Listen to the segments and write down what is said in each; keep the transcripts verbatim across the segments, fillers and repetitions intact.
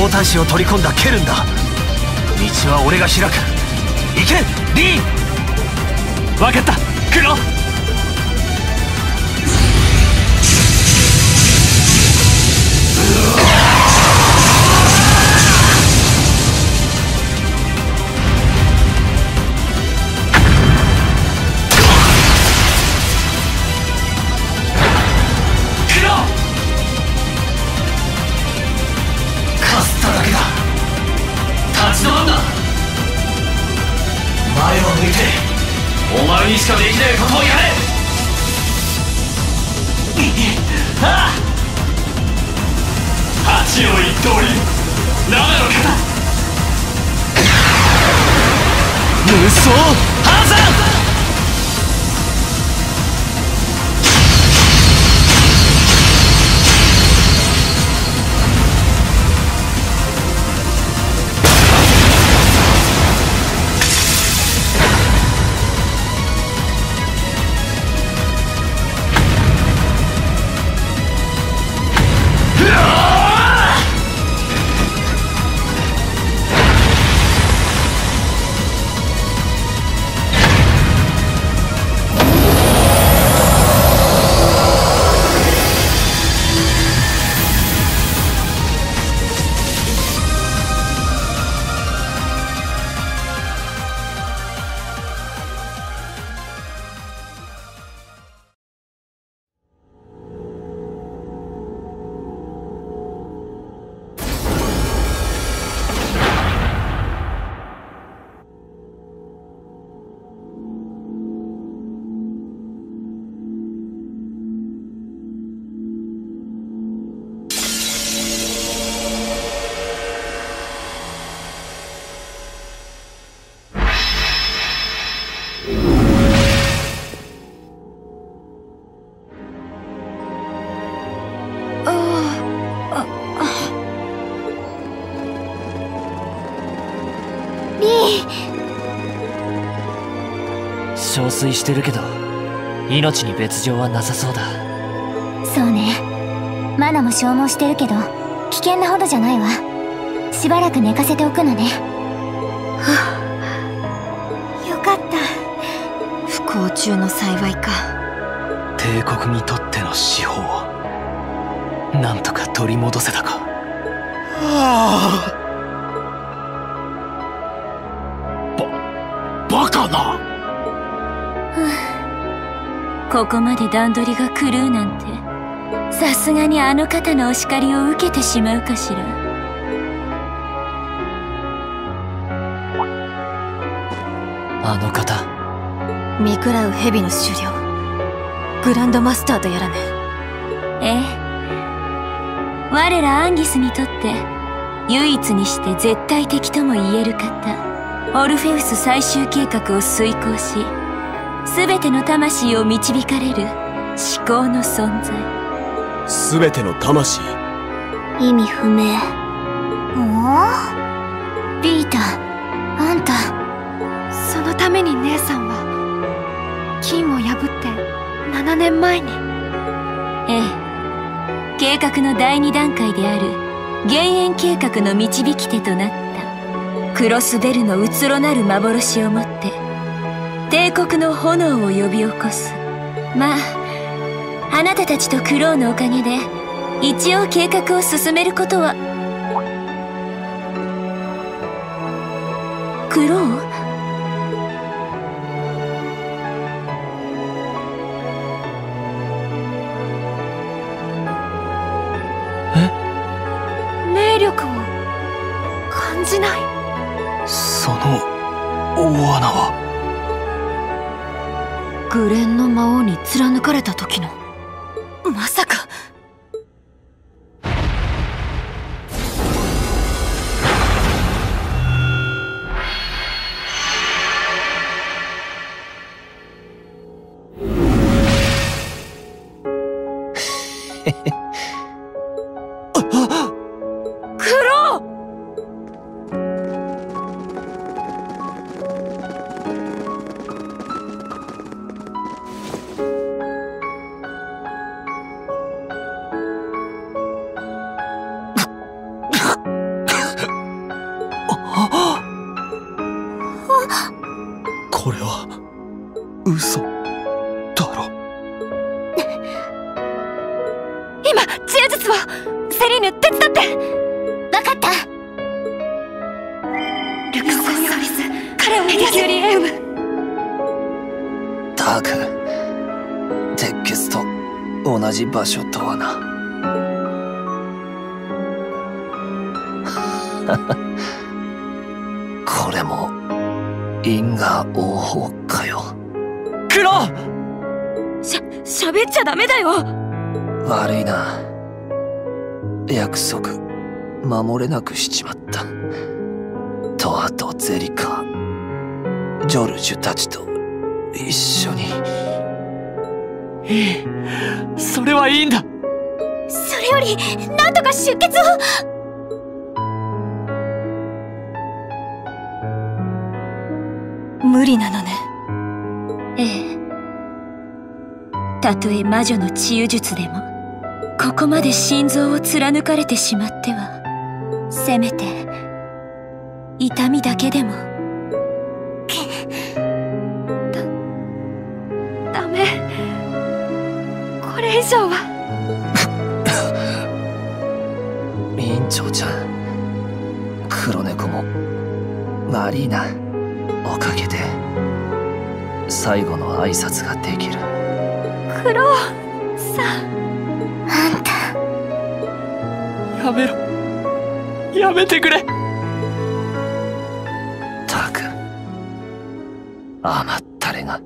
皇太子を取り込んだケルンだ。道は俺が開く。行けリーン。分かった、クロ。憔悴してるけど命に別状はなさそうだ。そうね、マナも消耗してるけど危険なほどじゃないわ。しばらく寝かせておくのね。はあ、よかった。不幸中の幸いか。帝国にとっての司法をなんとか取り戻せたか。はあ、ここまで段取りが狂うなんて、さすがにあの方のお叱りを受けてしまうかしら。あの方見喰らう蛇の首領グランドマスターとやらね。ええ、我らアンギスにとって唯一にして絶対的とも言える方、オルフェウス最終計画を遂行し全ての魂を導かれる至高の存在。全ての魂、意味不明。おお、ビータ、あんたそのために姉さんは金を破ってななねんまえに。ええ、計画のだいに段階である減塩計画の導き手となったクロスベルのうつろなる幻をもって帝国の炎を呼び起こす。まあ、あなたたちとクローのおかげで一応計画を進めることは。クロー？え？霊力を感じない。その大穴はグレンの魔王に貫かれた時の、まさか。嘘だろ。今治癒術をセリーヌ手伝って。分かった。ルクソヨリスカレオメディアリエウムダーク鉄血と同じ場所とはな。これも因果応報かよ。クロしゃ喋っちゃダメだよ。悪いな、約束守れなくしちまった。とあとゼリカ、ジョルジュたちと一緒に。いい、それはいいんだ。それよりなんとか出血を。無理なのね。ええ、たとえ魔女の治癒術でもここまで心臓を貫かれてしまっては、せめて痛みだけでも。だ、ダメ、これ以上は。院長ちゃん、黒猫も悪いな。おかげで最後の挨拶ができる。クロさん、あんた、やめろ、やめてくれ。たく、甘ったれが。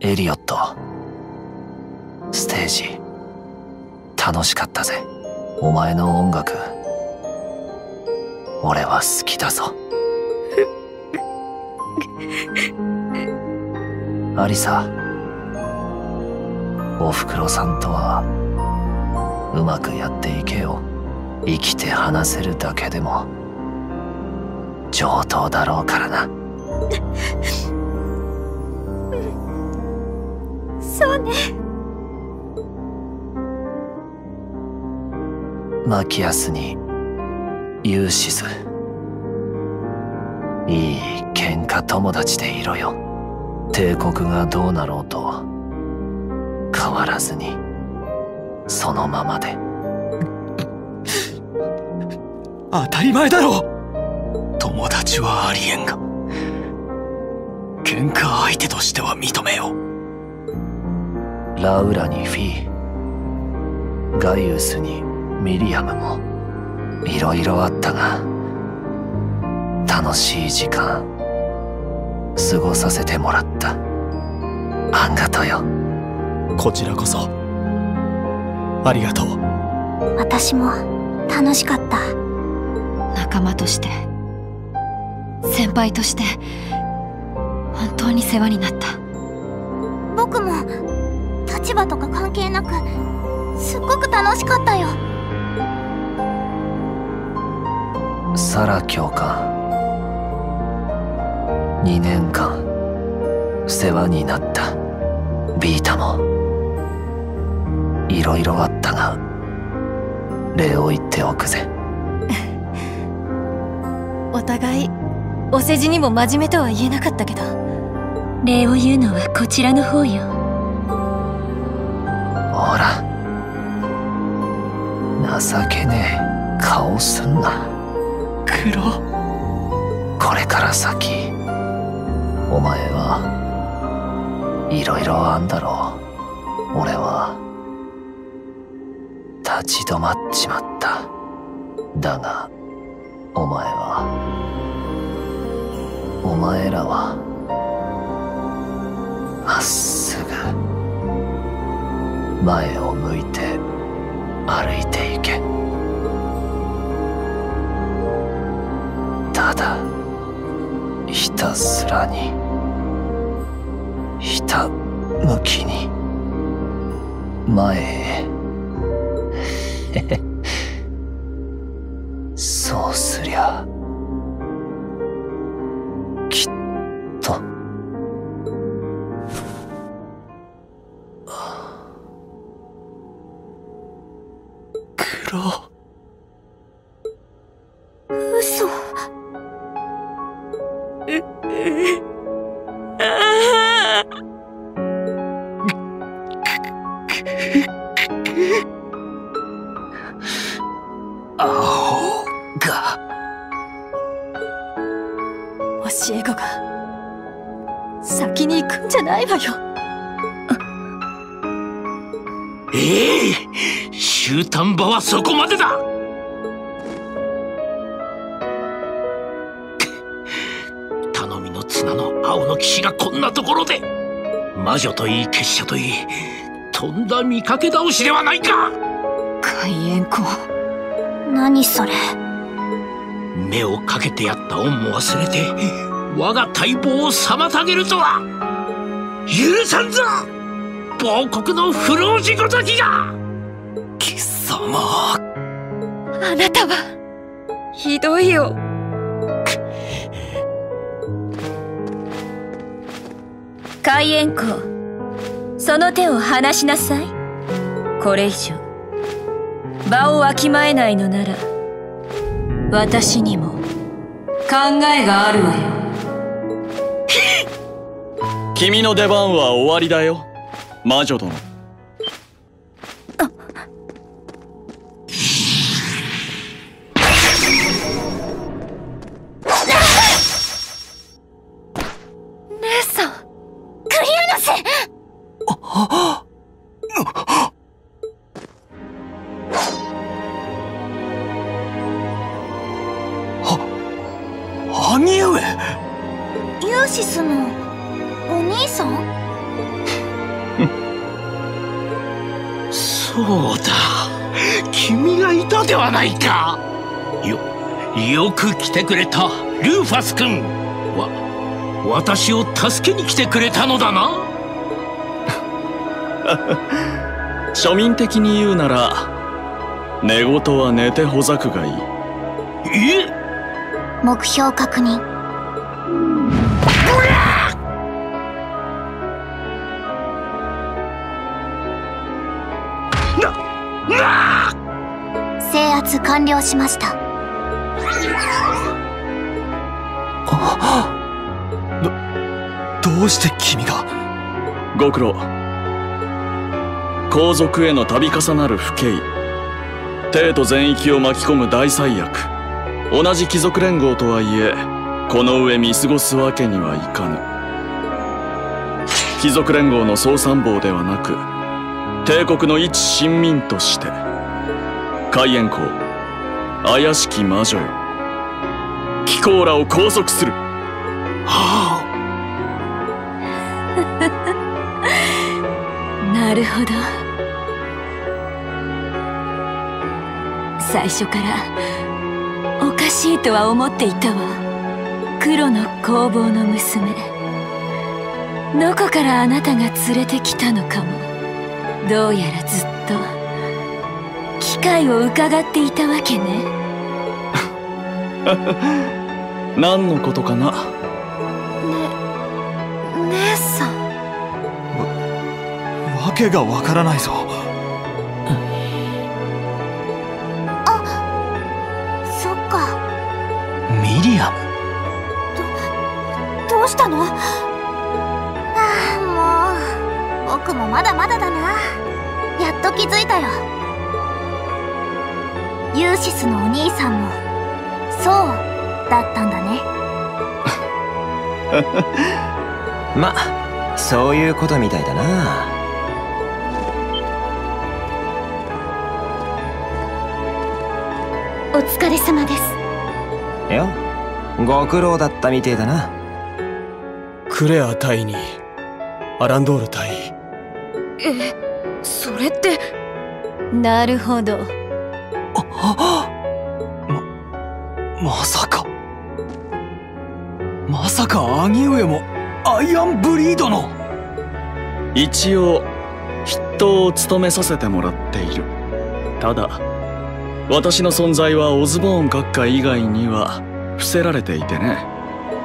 エリオット、ステージ楽しかったぜ。お前の音楽俺は好きだぞ。アリサ、おふくろさんとはうまくやっていけよ。生きて話せるだけでも上等だろうからな。そうね。マキアスにユーシス、いい喧嘩友達でいろよ。帝国がどうなろうと変わらずにそのままで。当たり前だろ。友達はありえんが喧嘩相手としては認めよう。ラウラにフィー、ガイウスにミリアムもいろいろあったが、楽しい時間過ごさせてもらった。あんがとよ。こちらこそありがとう。私も楽しかった。仲間として先輩として本当に世話になった。僕も立場とか関係なくすっごく楽しかったよ。サラ教官、にねんかん世話になった。ビータもいろいろあったが礼を言っておくぜ。お互いお世辞にも真面目とは言えなかったけど、礼を言うのはこちらの方よ。ほら、情けねえ顔すんな。これから先お前はいろいろあんだろう。俺は立ち止まっちまった。だがお前は、お前らはまっすぐ前を向いて歩いていけ。ただひたすらに、ひたむきに前へ。そうすりゃきっと。苦労。嘘。先に行くんじゃないわよ。ええ、終端場はそこまでだ。頼みの綱の青の騎士がこんなところで。魔女といい結社といい、とんだ見かけ倒しではないか。開炎光、何それ。目をかけてやった恩も忘れて我が大望を妨げるとは許さんぞ、亡国の不老児ごときが。貴様、あなたはひどいよ。開炎光、その手を離しなさい。これ以上場をわきまえないのなら、私にも考えがあるわよ。君の出番は終わりだよ、魔女殿。あっ、姉さん、クリアナス。あっ、兄上。ユーシスのお兄さん。そうだ、君がいたではないか。よよく来てくれたルーファス君。わ私を助けに来てくれたのだな。庶民的に言うなら、寝言は寝てほざくがいい。え、目標確認。制圧完了しました。あ、ど、どうして君が。ご苦労。皇族への度重なる不敬、帝都全域を巻き込む大災厄。同じ貴族連合とはいえ、この上見過ごすわけにはいかぬ。貴族連合の総参謀ではなく、帝国の一臣民として開炎光、怪しき魔女よ、貴公らを拘束する。はあ。なるほど、最初からおかしいとは思っていたわ。黒の工房の娘、どこからあなたが連れてきたのかも。どうやらずっと機会を伺っていたわけね。何のことかな。ね、姉さん。わ、わけがわからないぞ。あ、そっか。ミリアム。ど、どうしたの？僕もまだまだだな。やっと気づいたよ。ユーシスのお兄さんもそうだったんだね。ま、そういうことみたいだな。お疲れ様です。いや、ご苦労だったみてえだな。クレア対にアランドール対。え、それって。なるほど。ああ、ま、まさかまさか兄上もアイアンブリードの。一応筆頭を務めさせてもらっている。ただ私の存在はオズボーン閣下以外には伏せられていてね。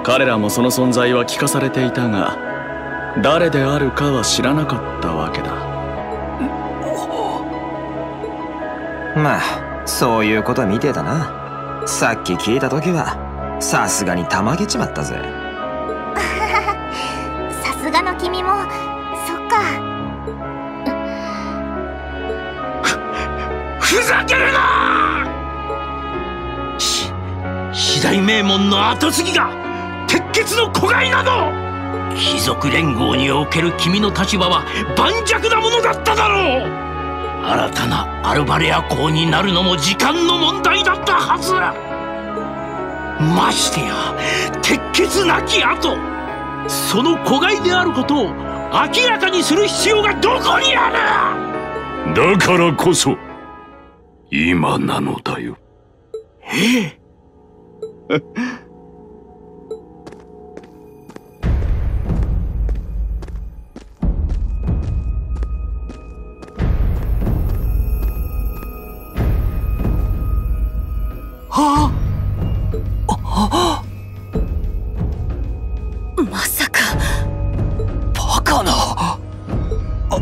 彼らもその存在は聞かされていたが、誰であるかは知らなかったわけだ。まあ、そういうことみてえだな。さっき聞いた時はさすがにたまげちまったぜ。さすがの君もそっか。ふざけるな。し、左名門の跡継ぎが鉄血の子飼いなど。貴族連合における君の立場は盤石なものだっただろう。新たなアルバレア公になるのも時間の問題だったはず。ましてや鉄血なき後、その子飼いであることを明らかにする必要がどこにある。だからこそ今なのだよ。ええはあ、ああ、まさかバカな。ああ、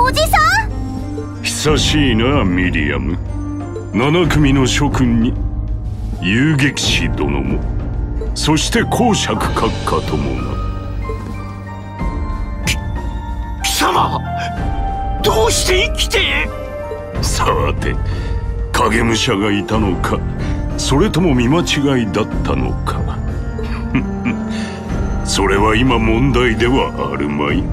おおじさん、久しいなミリアム。七組の諸君に遊撃士殿も、そして公爵閣下ともな。き貴様どうして生きて。さて影武者がいたのか、それとも見間違いだったのかそれは今問題ではあるまい。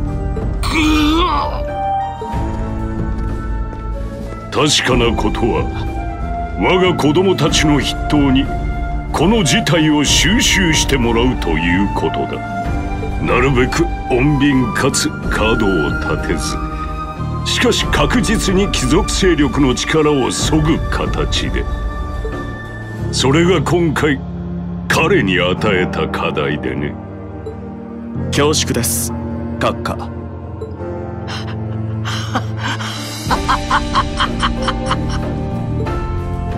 確かなことは、我が子供たちの筆頭にこの事態を収拾してもらうということだ。なるべく穏便かつ角を立てず、しかし確実に貴族勢力の力を削ぐ形で。それが今回彼に与えた課題でね。恐縮です閣下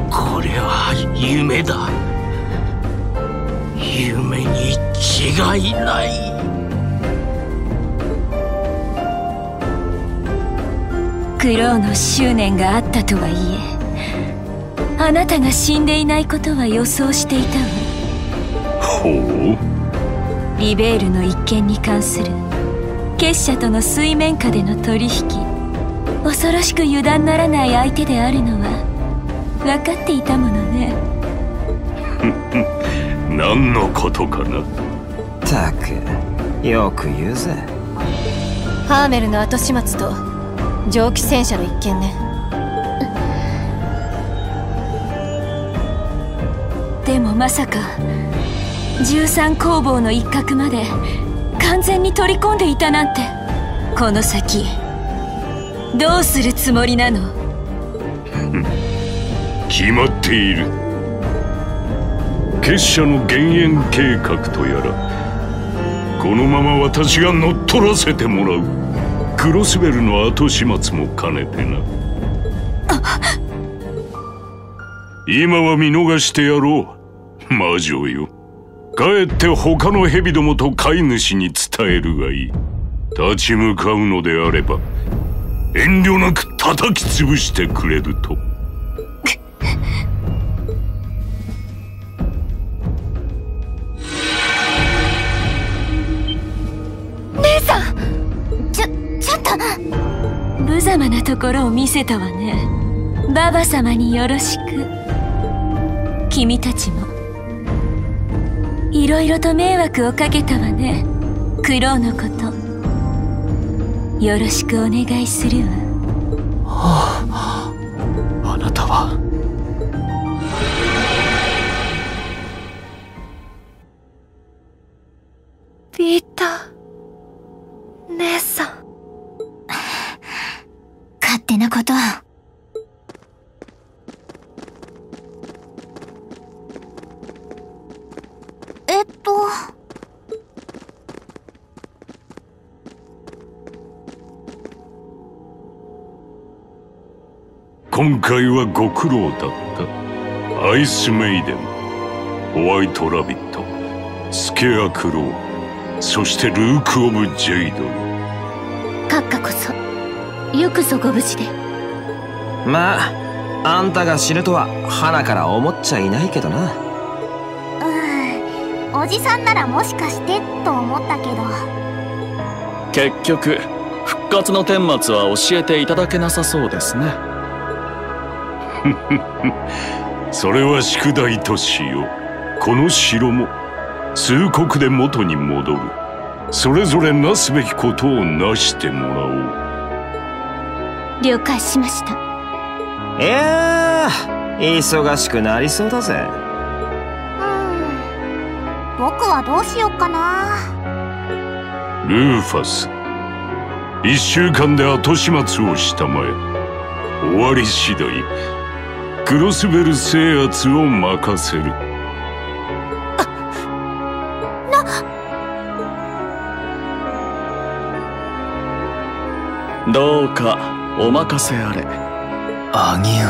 これは夢だ、夢に違いない。クロウの執念があったとはいえ、あなたが死んでいないことは予想していたわ。ほう。リベールの一件に関する結社との水面下での取引、恐ろしく油断ならない相手であるのは分かっていたものね何のことかな。たく、よく言うぜ。ハーメルの後始末と蒸気戦車の一件ねでもまさか十三工房の一角まで完全に取り込んでいたなんて。この先どうするつもりなの決まっている。結社の減塩計画とやら、このまま私が乗っ取らせてもらうクロスベルの後始末も兼ねてな。今は見逃してやろう魔女よ。帰って他の蛇どもと飼い主に伝えるがいい。立ち向かうのであれば遠慮なく叩き潰してくれると。無様なところを見せたわね。ババ様によろしく。君たちもいろいろと迷惑をかけたわね。クロウのことよろしくお願いするわ。はあ、あなたは。ピーター、姉さん。勝手なことを。えっと今回はご苦労だった。アイスメイデン、ホワイトラビット、スケアクロウ、そしてルーク・オブ・ジェイド。閣下こそよくぞご無事で。まああんたが死ぬとは花から思っちゃいないけどな。うん、おじさんならもしかしてと思ったけど。結局復復活の顛末は教えていただけなさそうですね。それは宿題としよう。この城も数刻で元に戻る。それぞれなすべきことをなしてもらおう。了解しました。いやー、忙しくなりそうだぜ。うん、僕はどうしよっかな。ルーファス、一週間で後始末をしたまえ。終わり次第クロスベル制圧を任せる。どうかお任せあれ。兄上。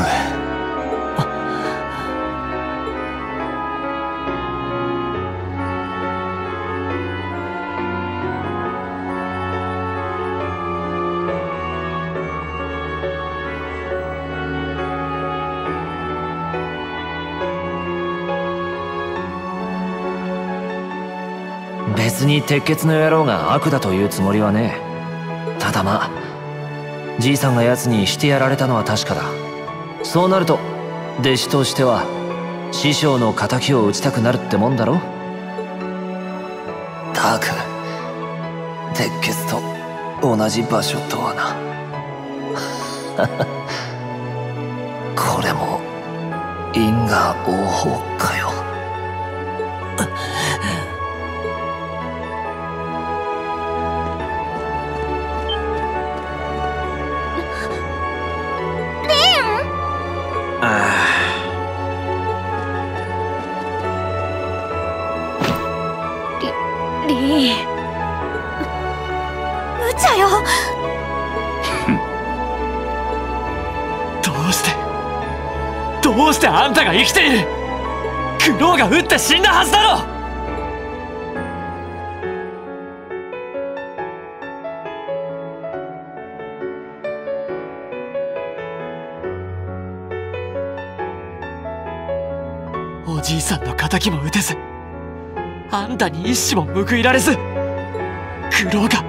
別に鉄血の野郎が悪だというつもりはねえ。ただまあじいさんが奴にしてやられたのは確かだ。そうなると弟子としては師匠の敵を討ちたくなるってもんだろ。ダーク、鉄血と同じ場所とはな。これも因果応報かよ。どうしてあんたが生きている。クロウが撃って死んだはずだろ。おじいさんの仇も撃てず、あんたに一矢も報いられず、クロウが、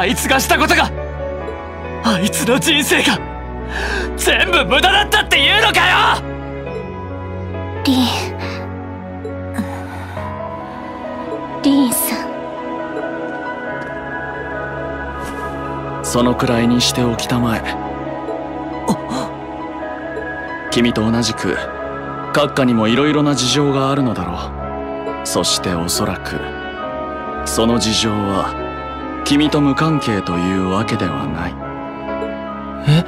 あいつがしたことが、あいつの人生が全部無駄だったって言うのかよ。リン、リンさん、そのくらいにしておきたまえ。君と同じく閣下にもいろいろな事情があるのだろう。そしておそらくその事情は君と無関係というわけではない。え？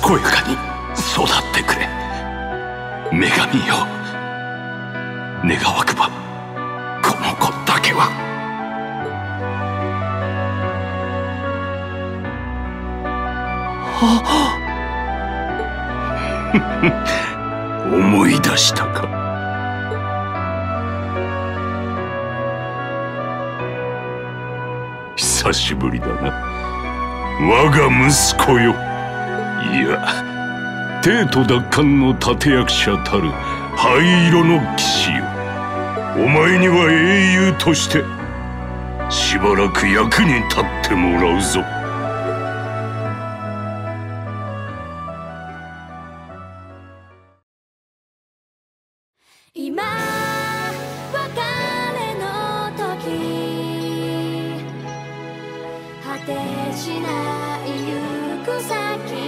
健やかに育ってくれ、女神よ。願わくばこの子だけは。あ思い出したか。久しぶりだな、我が息子よ。いや、帝都奪還の立役者たる灰色の騎士よ。お前には英雄としてしばらく役に立ってもらうぞ。今別れの時、果てしない行く先